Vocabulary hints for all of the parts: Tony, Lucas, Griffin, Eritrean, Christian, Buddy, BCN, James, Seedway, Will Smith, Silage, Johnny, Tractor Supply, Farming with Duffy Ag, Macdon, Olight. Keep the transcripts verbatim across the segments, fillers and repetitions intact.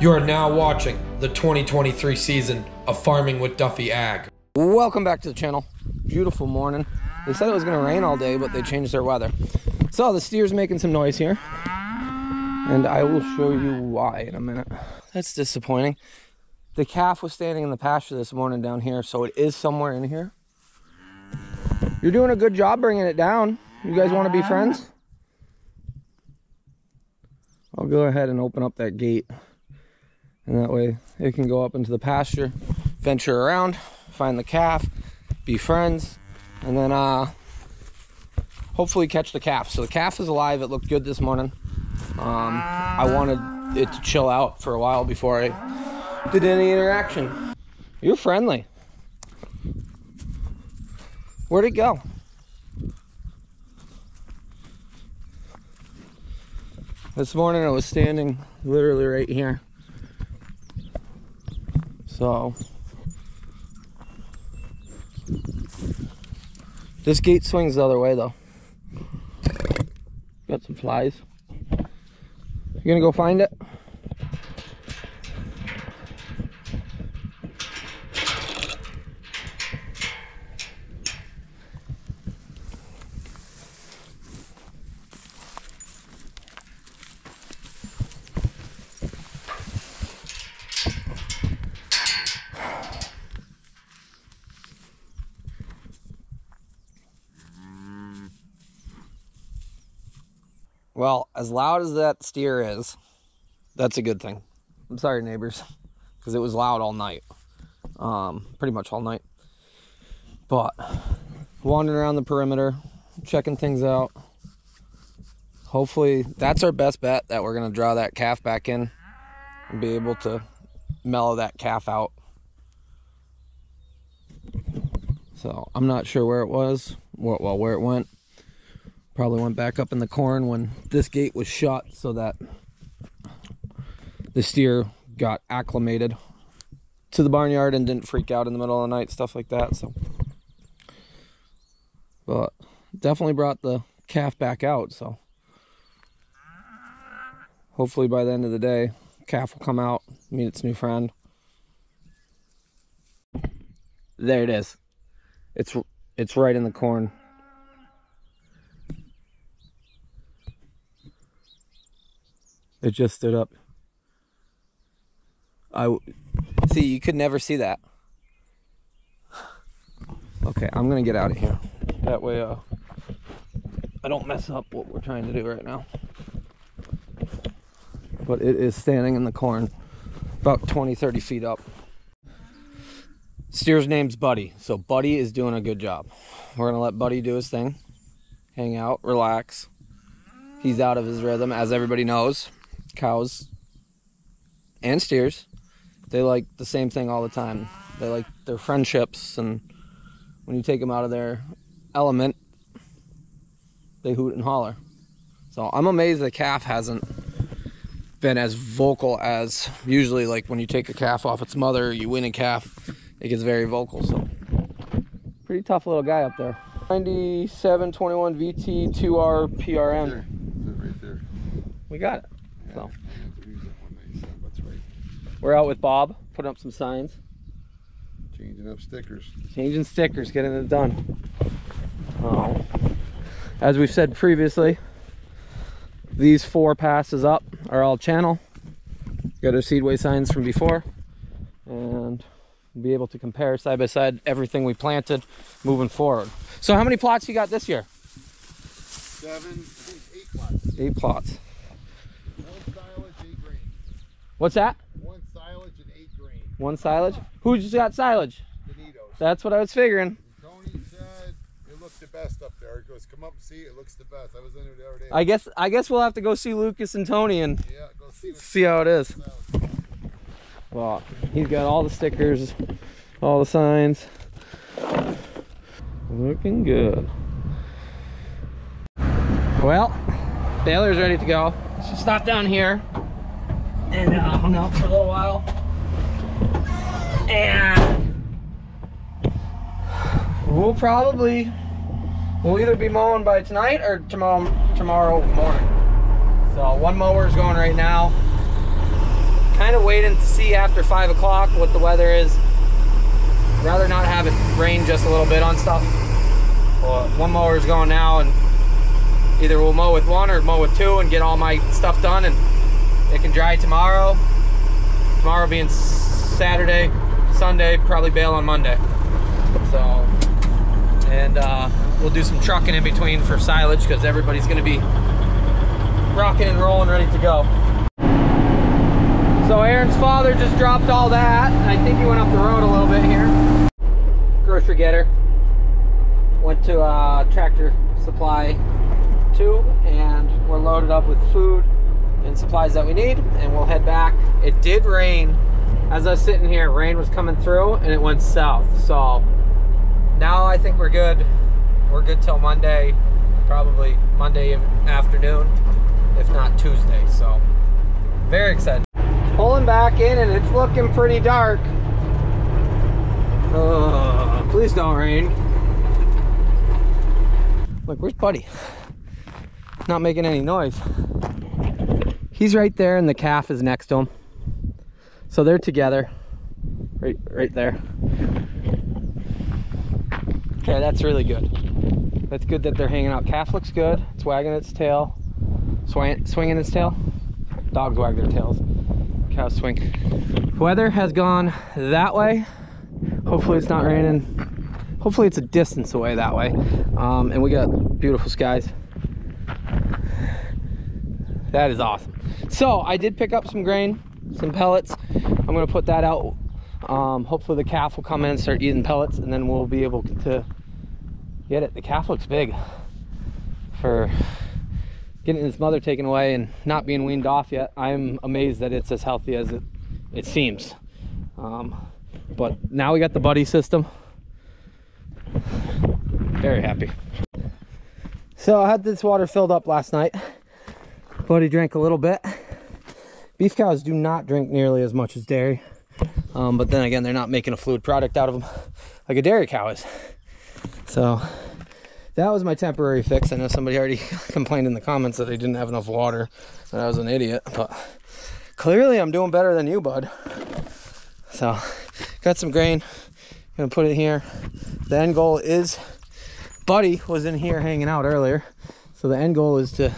You are now watching the twenty twenty-three season of Farming with Duffy Ag. Welcome back to the channel. Beautiful morning. They said it was going to rain all day, but they changed their weather. So the steer's making some noise here, and I will show you why in a minute. That's disappointing. The calf was standing in the pasture this morning down here, so it is somewhere in here. You're doing a good job bringing it down. You guys want to be friends? I'll go ahead and open up that gate. And that way it can go up into the pasture, venture around, find the calf, be friends, and then uh, hopefully catch the calf. So the calf is alive. It looked good this morning. Um, I wanted it to chill out for a while before I did any interaction. You're friendly. Where'd it go? This morning it was standing literally right here. So, this gate swings the other way though. Got some flies. You gonna go find it? Well, as loud as that steer is, that's a good thing. I'm sorry, neighbors, because it was loud all night. Um, pretty much all night. But wandering around the perimeter, checking things out. Hopefully, that's our best bet, that we're going to draw that calf back in and be able to mellow that calf out. So, I'm not sure where it was, well, where it went. Probably went back up in the corn when this gate was shut so that the steer got acclimated to the barnyard and didn't freak out in the middle of the night, stuff like that. So, but definitely brought the calf back out. So hopefully by the end of the day, calf will come out, meet its new friend. There it is. It's, it's right in the corn. It just stood up. I see, you could never see that. Okay, I'm gonna get out of here. That way, uh, I don't mess up what we're trying to do right now. But it is standing in the corn, about twenty, thirty feet up. Steer's name's Buddy, so Buddy is doing a good job. We're gonna let Buddy do his thing, hang out, relax. He's out of his rhythm, as everybody knows. Cows and steers, they like the same thing all the time. They like their friendships, and when you take them out of their element, they hoot and holler. So I'm amazed the calf hasn't been as vocal as usually. Like when you take a calf off its mother, you win a calf, it gets very vocal. So pretty tough little guy up there. ninety-seven twenty-one V T two R P R M. Right there. Right there. We got it. So we're out with Bob, putting up some signs, changing up stickers, changing stickers, getting it done. Oh. As we've said previously, these four passes up are all channel. Got our Seedway signs from before, and we'll be able to compare side by side everything we planted moving forward. So how many plots you got this year? Seven, I think eight plots. Eight plots. What's that? One silage and eight grain. One silage? Who just got silage? Benito's. That's what I was figuring. Tony said it looked the best up there. He goes, come up and see it. It looks the best. I was in there the other day. I guess, I guess we'll have to go see Lucas and Tony and yeah, go see, see how it is. Silage. Well, he's got all the stickers, all the signs. Looking good. Well, Baylor's ready to go. She'll stop down here and uh, hung out for a little while, and we'll probably we'll either be mowing by tonight or tomorrow tomorrow morning. So one mower is going right now. kind of waiting to see after five o'clock what the weather is. I'd rather not have it rain just a little bit on stuff. Well, one mower is going now, and either we'll mow with one or mow with two and get all my stuff done, and it can dry tomorrow. Tomorrow being Saturday, Sunday, probably bail on Monday. So, and uh, we'll do some trucking in between for silage because everybody's gonna be rocking and rolling, ready to go. So Aaron's father just dropped all that, and I think he went up the road a little bit here. Grocery getter. Went to uh, Tractor Supply two, and we're loaded up with food and supplies that we need, and we'll head back. It did rain. As I was sitting here, rain was coming through, and it went south. So now I think we're good. We're good till Monday, probably Monday afternoon, if not Tuesday. So very excited. Pulling back in, and it's looking pretty dark. Uh, please don't rain. Look, where's Buddy? Not making any noise. He's right there, and the calf is next to him. So they're together, right, right there. Okay, that's really good. That's good that they're hanging out. Calf looks good. It's wagging its tail, swing, swinging its tail. Dogs wag their tails. Cows swing. Weather has gone that way. Hopefully it's not raining. Hopefully it's a distance away that way. Um, and we got beautiful skies. That is awesome. So I did pick up some grain, some pellets. I'm gonna put that out. Um, hopefully the calf will come in and start eating pellets, and then we'll be able to get it. The calf looks big for getting its mother taken away and not being weaned off yet. I'm amazed that it's as healthy as it, it seems. Um, but now we got the buddy system. Very happy. So I had this water filled up last night. Buddy drank a little bit. Beef cows do not drink nearly as much as dairy, um, but then again, they're not making a fluid product out of them like a dairy cow is. So that was my temporary fix. I know somebody already complained in the comments that they didn't have enough water, that I was an idiot, but clearly I'm doing better than you, bud. So got some grain, gonna put it here. The end goal is, Buddy was in here hanging out earlier, so the end goal is to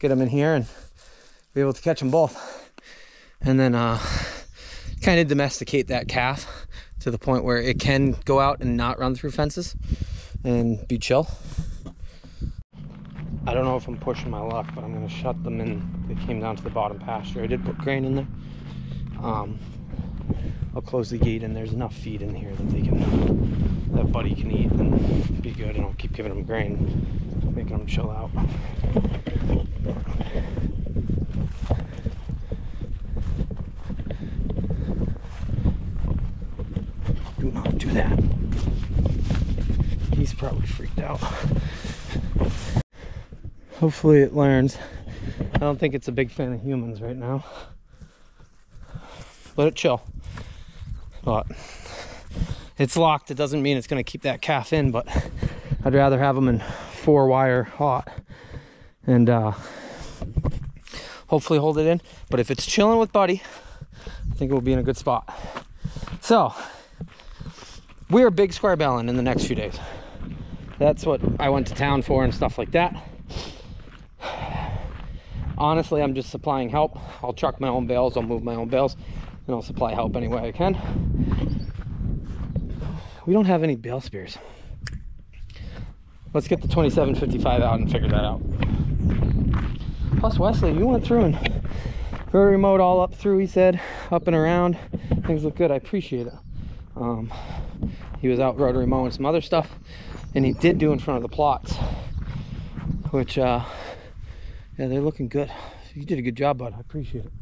get them in here and be able to catch them both, and then uh, kind of domesticate that calf to the point where it can go out and not run through fences and be chill. I don't know if I'm pushing my luck, but I'm going to shut them in. They came down to the bottom pasture. I did put grain in there. Um, I'll close the gate, and there's enough feed in here that they can, that Buddy can eat and be good, and I'll keep giving them grain, making them chill out. Do not do that. He's probably freaked out. Hopefully it learns. I don't think it's a big fan of humans right now. Let it chill. But it's locked. It doesn't mean it's going to keep that calf in, but I'd rather have them in four wire hot and uh, hopefully hold it in. But if it's chilling with Buddy, I think it will be in a good spot. So we are big square baling in the next few days. That's what I went to town for and stuff like that. Honestly, I'm just supplying help. I'll truck my own bales, I'll move my own bales, and I'll supply help any way I can. We don't have any bale spears. Let's get the twenty-seven fifty-five out and figure that out. Plus, Wesley, you went through and rotary mowed all up through, he said, up and around. Things look good. I appreciate it. Um, he was out rotary mowing some other stuff, and he did do in front of the plots, which uh, yeah, they're looking good. You did a good job, bud. I appreciate it.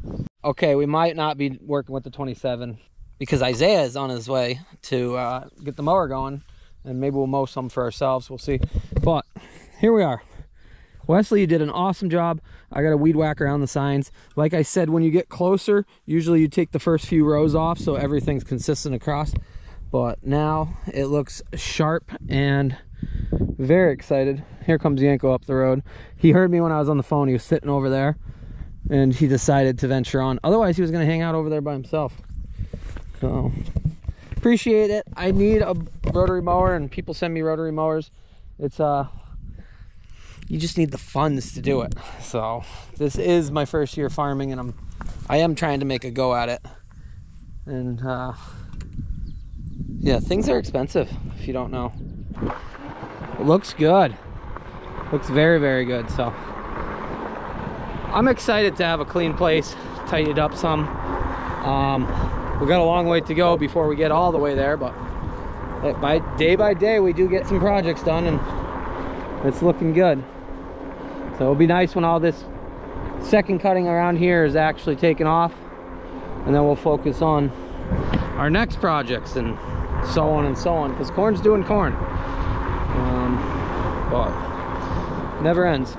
Okay, we might not be working with the twenty-seven because Isaiah is on his way to uh, get the mower going, and maybe we'll mow some for ourselves. We'll see. But here we are. Wesley, you did an awesome job. I got a weed whack around the signs. Like I said, when you get closer, usually you take the first few rows off so everything's consistent across. But now it looks sharp, and very excited. Here comes Yanko up the road. He heard me when I was on the phone. He was sitting over there, and he decided to venture on. Otherwise, he was going to hang out over there by himself. So, appreciate it. I need a rotary mower, and people send me rotary mowers. It's uh, you just need the funds to do it. So, this is my first year farming, and I'm, I am trying to make a go at it. And uh, yeah, things are expensive if you don't know. It looks good. Looks very, very good. So I'm excited to have a clean place, tighten it up some. Um, we've got a long way to go before we get all the way there, but by day by day we do get some projects done, and it's looking good. So it'll be nice when all this second cutting around here is actually taken off, and then we'll focus on our next projects and so on and so on, because corn's doing corn. Um, but never ends.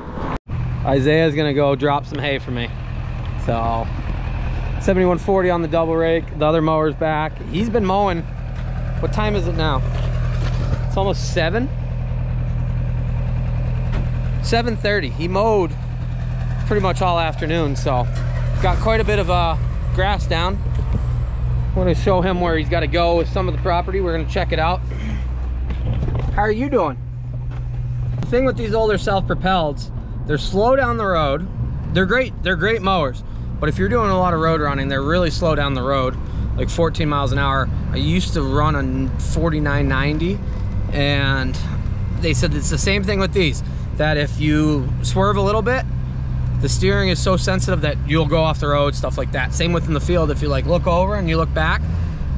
Isaiah's gonna go drop some hay for me. So seventy-one forty on the double rake. The other mower's back. He's been mowing. What time is it now? It's almost seven. seven thirty. He mowed pretty much all afternoon, so got quite a bit of uh, grass down. I want to show him where he's got to go with some of the property. We're gonna check it out. How are you doing? The thing with these older self-propelleds, they're slow down the road. They're great, they're great mowers. But if you're doing a lot of road running, they're really slow down the road, like fourteen miles an hour. I used to run on forty-nine ninety, and they said it's the same thing with these, that if you swerve a little bit, the steering is so sensitive that you'll go off the road, stuff like that. Same within the field, if you like look over and you look back,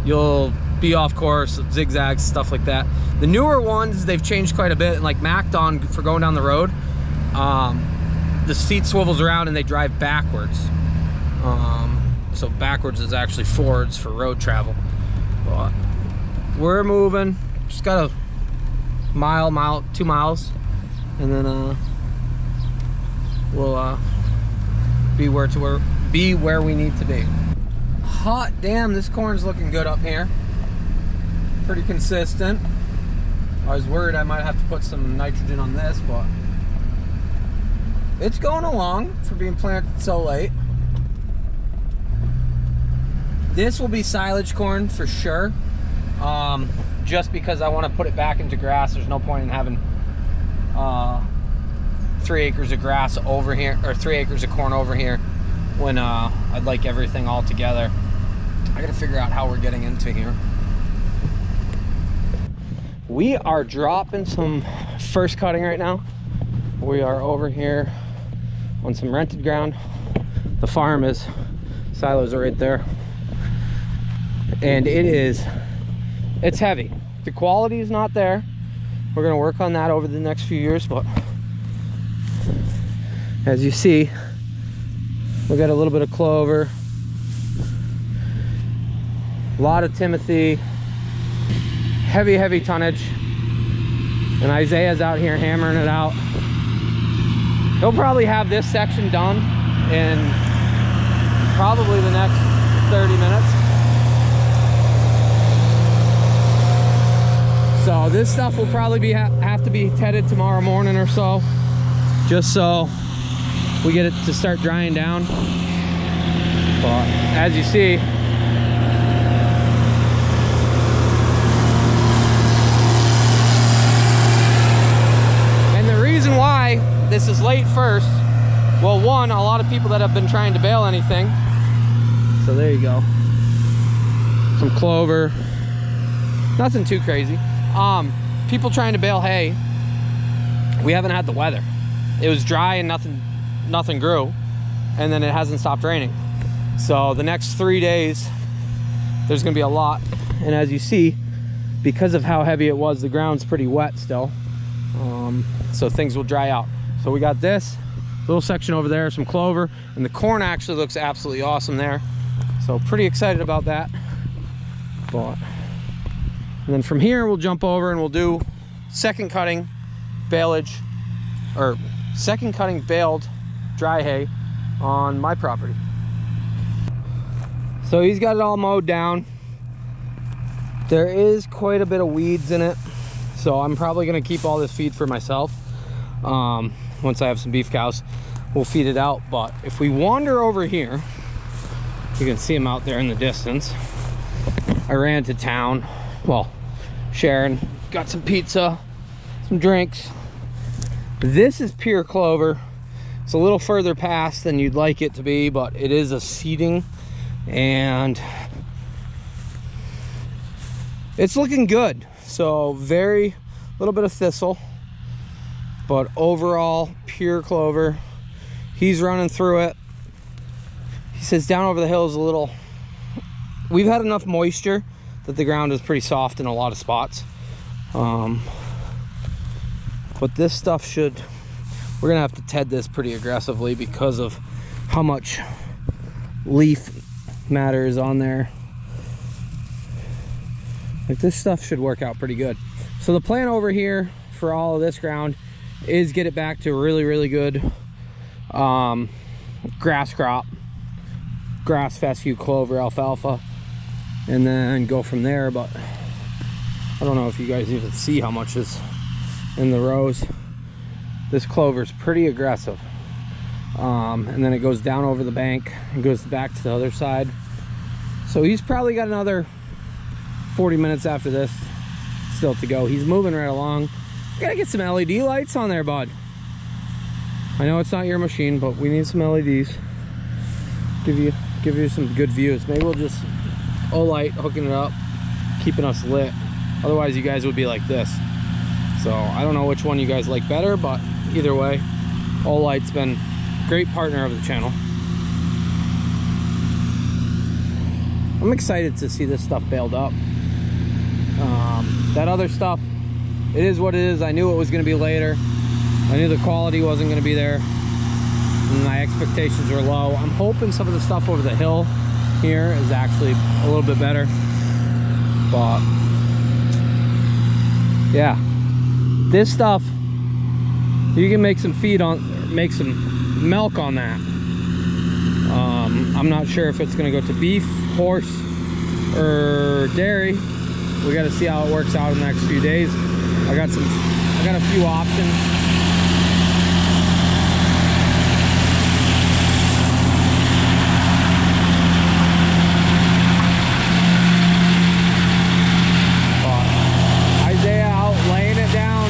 you'll be off course, zigzags, stuff like that. The newer ones, they've changed quite a bit, and like Macdon, for going down the road, um, the seat swivels around and they drive backwards. Um, so backwards is actually forwards for road travel. But we're moving, just got a mile, mile, two miles, and then uh, we'll uh, be where to where be where we need to be. Hot damn, this corn's looking good up here. Pretty consistent. I was worried I might have to put some nitrogen on this, but it's going along for being planted so late. This will be silage corn for sure. Um, just because I want to put it back into grass. There's no point in having uh, three acres of grass over here, or three acres of corn over here, when uh, I'd like everything all together. I gotta figure out how we're getting into here. We are dropping some first cutting right now. We are over here on some rented ground. The farm is, silos are right there. And it is, it's heavy. The quality is not there. We're gonna work on that over the next few years, but as you see, we got a little bit of clover, a lot of timothy, heavy, heavy tonnage. And Isaiah's out here hammering it out. He'll probably have this section done in probably the next thirty minutes. So this stuff will probably be ha have to be tedded tomorrow morning or so, just so we get it to start drying down. But as you see, and the reason why this is late first, well, one, a lot of people that have been trying to bale anything. So there you go. Some clover. Nothing too crazy. Um, people trying to bale hay. We haven't had the weather. It was dry and nothing, nothing grew, and then it hasn't stopped raining. So the next three days, there's gonna be a lot. And as you see, because of how heavy it was, the ground's pretty wet still. Um, so things will dry out. So we got this little section over there, some clover, and the corn actually looks absolutely awesome there. So pretty excited about that. But. And then from here, we'll jump over and we'll do second cutting, baleage, or second cutting baled dry hay on my property. So he's got it all mowed down. There is quite a bit of weeds in it, so I'm probably gonna keep all this feed for myself um, once I have some beef cows. we'll feed it out. But if we wander over here, you can see them out there in the distance. I ran to town, well, Sharon, got some pizza, some drinks. This is pure clover. It's a little further past than you'd like it to be, but it is a seeding and it's looking good. So very little bit of thistle, but overall pure clover. He's running through it. He says down over the hill is a little, we've had enough moisture that the ground is pretty soft in a lot of spots. Um, but this stuff should, we're gonna have to ted this pretty aggressively because of how much leaf matter is on there. Like this stuff should work out pretty good. So the plan over here for all of this ground is get it back to really, really good um, grass crop, grass fescue, clover, alfalfa, and then go from there. But I don't know if you guys even see how much is in the rows. This clover is pretty aggressive. Um, and then it goes down over the bank and goes back to the other side. So he's probably got another forty minutes after this still to go. He's moving right along. We gotta get some L E D lights on there, bud. I know it's not your machine, but we need some L E Ds. Give you, give you some good views. Maybe we'll just Olight hooking it up, keeping us lit. Otherwise you guys would be like this. So I don't know which one you guys like better, but either way, Olight's been a great partner of the channel. I'm excited to see this stuff bailed up. Um, that other stuff, it is what it is. I knew it was going to be later. I knew the quality wasn't going to be there. And my expectations were low. I'm hoping some of the stuff over the hill here is actually a little bit better. But yeah, this stuff, you can make some feed on, make some milk on that. Um, I'm not sure if it's going to go to beef, horse, or dairy. We got to see how it works out in the next few days. I got some, I got a few options. But Isaiah out laying it down.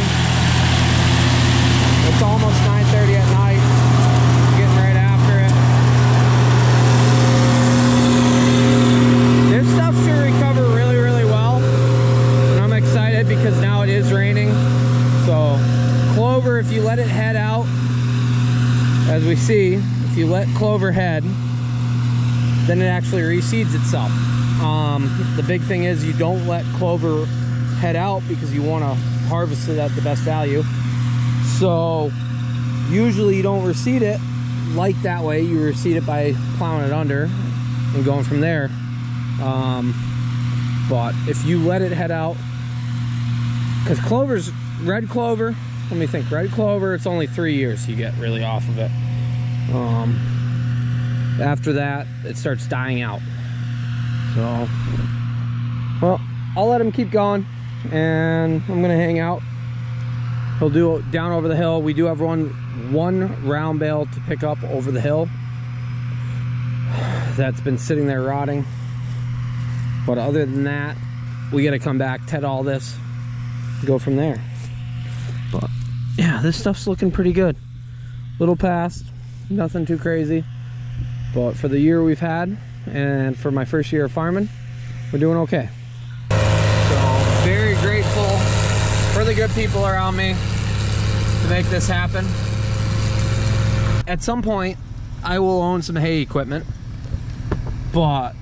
It's almost nine thirty at night. Getting right after it. This stuff should recover really, really well. Excited because now it is raining. So clover, if you let it head out, as we see, if you let clover head, then it actually reseeds itself. Um, the big thing is you don't let clover head out because you want to harvest it at the best value. So usually you don't reseed it like that way. You reseed it by plowing it under and going from there. Um, but if you let it head out, because clover's, red clover, let me think, red clover, it's only three years you get really off of it. Um, after that, it starts dying out. So, well, I'll let him keep going, and I'm gonna hang out. He'll do it down over the hill. We do have one, one round bale to pick up over the hill. That's been sitting there rotting. But other than that, we gotta come back, ted all this, go from there. But yeah, this stuff's looking pretty good. Little past, nothing too crazy, but for the year we've had and for my first year of farming, we're doing okay. So very grateful for the good people around me to make this happen. At some point I will own some hay equipment, but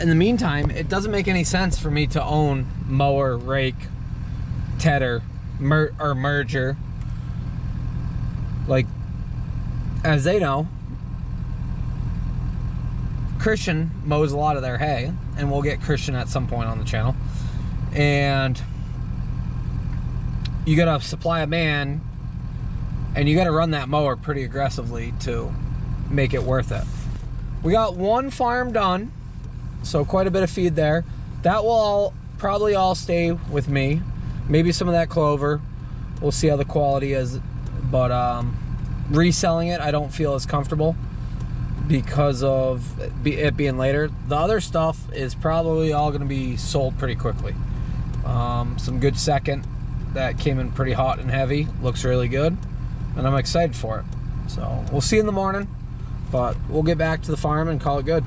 in the meantime it doesn't make any sense for me to own mower, rake, tedder, mer or merger. Like, as they know, Christian mows a lot of their hay, and we'll get Christian at some point on the channel. And you gotta supply a man, and you gotta run that mower pretty aggressively to make it worth it. We got one farm done, so quite a bit of feed there. That will all, probably all stay with me. Maybe some of that clover. We'll see how the quality is. But um, reselling it, I don't feel as comfortable because of it being later. The other stuff is probably all going to be sold pretty quickly. Um, some good second that came in pretty hot and heavy. Looks really good, and I'm excited for it. So we'll see in the morning, but we'll get back to the farm and call it good.